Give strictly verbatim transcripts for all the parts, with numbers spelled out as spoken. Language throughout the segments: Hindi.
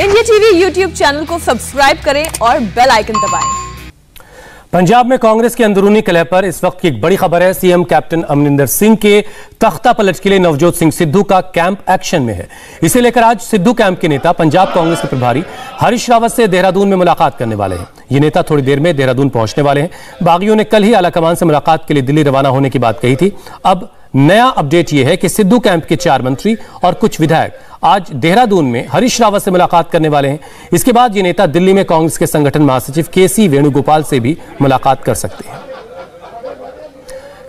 इंडिया टीवी यूट्यूब चैनल को सब्सक्राइब करें और बेल आइकन दबाएं। पंजाब में कांग्रेस के अंदरूनी कलह पर इस वक्त की एक बड़ी खबर है। सीएम कैप्टन अमरिंदर सिंह के तख्ता पलट के लिए नवजोत सिंह सिद्धू का कैंप एक्शन में है। इसे लेकर आज सिद्धू कैंप के नेता पंजाब कांग्रेस के प्रभारी हरीश रावत से देहरादून में मुलाकात करने वाले हैं। ये नेता थोड़ी देर में देहरादून पहुंचने वाले हैं। बागियों ने कल ही आलाकमान से मुलाकात के लिए दिल्ली रवाना होने की बात कही थी। अब नया अपडेट यह है कि सिद्धू कैंप के चार मंत्री और कुछ विधायक आज देहरादून में हरीश रावत से मुलाकात करने वाले हैं। इसके बाद ये नेता दिल्ली में कांग्रेस के संगठन महासचिव के सी वेणुगोपाल से भी मुलाकात कर सकते हैं।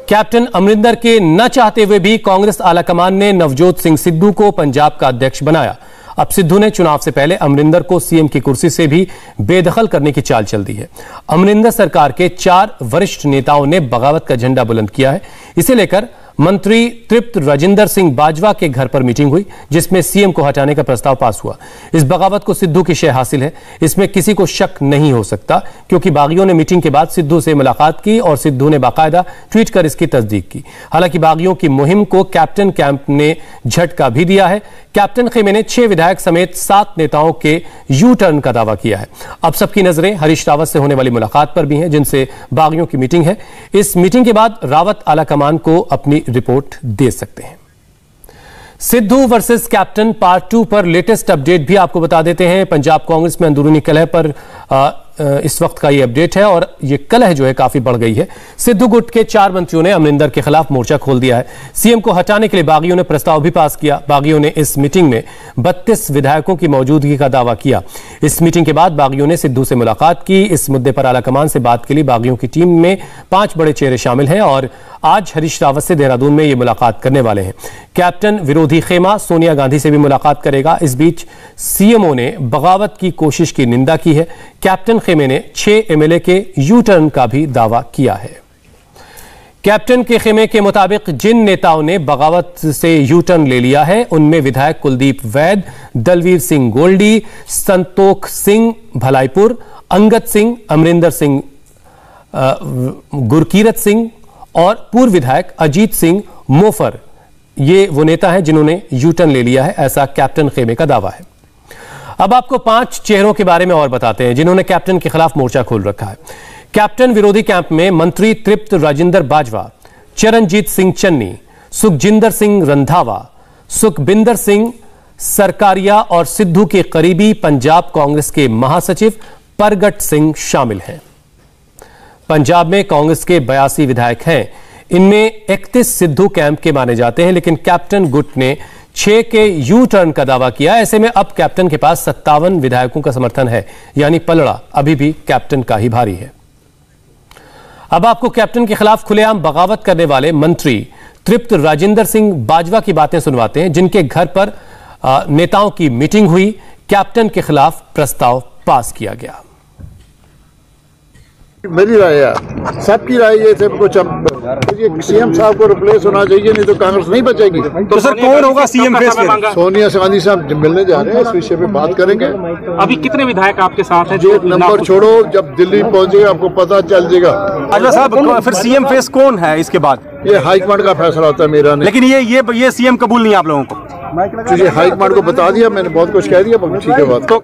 कैप्टन अमरिंदर के न चाहते हुए भी कांग्रेस आलाकमान ने नवजोत सिंह सिद्धू को पंजाब का अध्यक्ष बनाया। अब सिद्धू ने चुनाव से पहले अमरिंदर को सीएम की कुर्सी से भी बेदखल करने की चाल चल दी है। अमरिंदर सरकार के चार वरिष्ठ नेताओं ने बगावत का झंडा बुलंद किया है। इसे लेकर मंत्री तृप्त राजिंदर सिंह बाजवा के घर पर मीटिंग हुई, जिसमें सीएम को हटाने का प्रस्ताव पास हुआ। इस बगावत को सिद्धू की शय हासिल है, इसमें किसी को शक नहीं हो सकता, क्योंकि बागियों ने मीटिंग के बाद सिद्धू से मुलाकात की और सिद्धू ने बाकायदा ट्वीट कर इसकी तस्दीक की। हालांकि बागियों की मुहिम को कैप्टन कैंप ने झटका भी दिया है। कैप्टन खेमे ने छह विधायक समेत सात नेताओं के यू टर्न का दावा किया है। अब सबकी नजरें हरीश रावत से होने वाली मुलाकात पर भी हैं, जिनसे बागियों की मीटिंग है। इस मीटिंग के बाद रावत आलाकमान को अपनी रिपोर्ट दे सकते हैं। Sidhu versus captain part two पर लेटेस्ट अपडेट भी आपको बता देते हैं। पंजाब कांग्रेस में अंदरूनी कलह पर आ, इस वक्त का ये अपडेट है और ये कलह जो है काफी बढ़ गई है। सिद्धू गुट के चार मंत्रियों ने अमरिंदर के खिलाफ मोर्चा खोल दिया है। सीएम को हटाने के लिए बागियों ने प्रस्ताव भी पास किया। बागियों ने इस मीटिंग में बत्तीस विधायकों की मौजूदगी का दावा किया। इस मीटिंग के बाद बागियों ने सिद्धू से मुलाकात की। इस मुद्दे पर आलाकमान से बात के लिए बागियों की टीम में पांच बड़े चेहरे शामिल हैं और आज हरीश रावत से देहरादून में ये मुलाकात करने वाले हैं। कैप्टन विरोधी खेमा सोनिया गांधी से भी मुलाकात करेगा। इस बीच सीएमओ ने बगावत की कोशिश की निंदा की है। कैप्टन खेमे ने छह एमएलए के यू टर्न का भी दावा किया है। कैप्टन के खेमे के मुताबिक जिन नेताओं ने बगावत से यू टर्न ले लिया है, उनमें विधायक कुलदीप वैद, दलवीर सिंह गोल्डी, संतोख सिंह भलाईपुर, अंगद सिंह, अमरिंदर सिंह, गुरकीरत सिंह और पूर्व विधायक अजीत सिंह मोफर, ये वो नेता हैं जिन्होंने यू टर्न ले लिया है, ऐसा कैप्टन खेमे का दावा है। अब आपको पांच चेहरों के बारे में और बताते हैं जिन्होंने कैप्टन के खिलाफ मोर्चा खोल रखा है। कैप्टन विरोधी कैंप में मंत्री तृप्त राजिंदर बाजवा, चरणजीत सिंह चन्नी, सुखजिंदर सिंह रंधावा, सुखबिंदर सिंह सरकारिया और सिद्धू के करीबी पंजाब कांग्रेस के महासचिव प्रगट सिंह शामिल हैं। पंजाब में कांग्रेस के बयासी विधायक हैं। इनमें इकतीस सिद्धू कैंप के माने जाते हैं, लेकिन कैप्टन गुट ने छह के यू टर्न का दावा किया। ऐसे में अब कैप्टन के पास सत्तावन विधायकों का समर्थन है, यानी पलड़ा अभी भी कैप्टन का ही भारी है। अब आपको कैप्टन के खिलाफ खुलेआम बगावत करने वाले मंत्री तृप्त राजिंदर सिंह बाजवा की बातें सुनवाते हैं, जिनके घर पर नेताओं की मीटिंग हुई। कैप्टन के खिलाफ प्रस्ताव पास किया गया। मेरी राय है, सबकी राय ये सब कुछ सीएम साहब को रिप्लेस होना चाहिए, नहीं तो कांग्रेस नहीं बचेगी। तो सर कौन होगा सीएम फेस में? सोनिया गांधी साहब मिलने जा रहे हैं, इस विषय पे बात करेंगे। अभी कितने विधायक आपके साथ हैं? जो नंबर छोड़ो, जब दिल्ली पहुंचेगा आपको पता चल जाएगा। अच्छा साहब, फिर सीएम फेस कौन है इसके बाद? ये हाईकमांड का फैसला होता है, मेरा नहीं। लेकिन ये ये ये सीएम कबूल नहीं आप लोगों को? ये हाईकमांड को बता दिया मैंने, बहुत कुछ कह दिया। ठीक है, बात